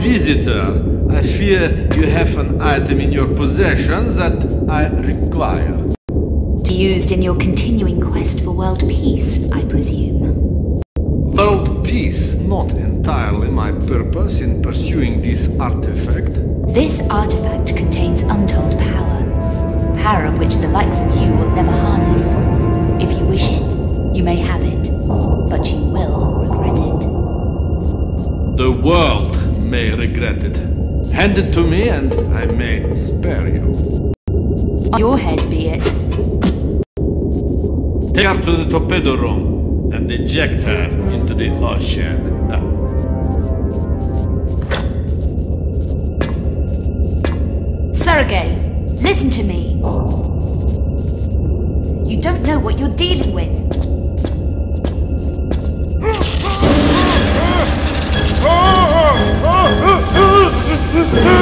visitor, I fear you have an item in your possession that I require. Used in your continuing quest for world peace, I presume. World peace, not entirely my purpose in pursuing this artifact. This artifact contains untold power. Power of which the likes of you will never harness. If you wish it, you may have it, but you will regret it. The world may regret it. Hand it to me and I may spare you. On your head be it. Take her to the torpedo room and eject her into the ocean. Sergei, listen to me. You don't know what you're dealing with.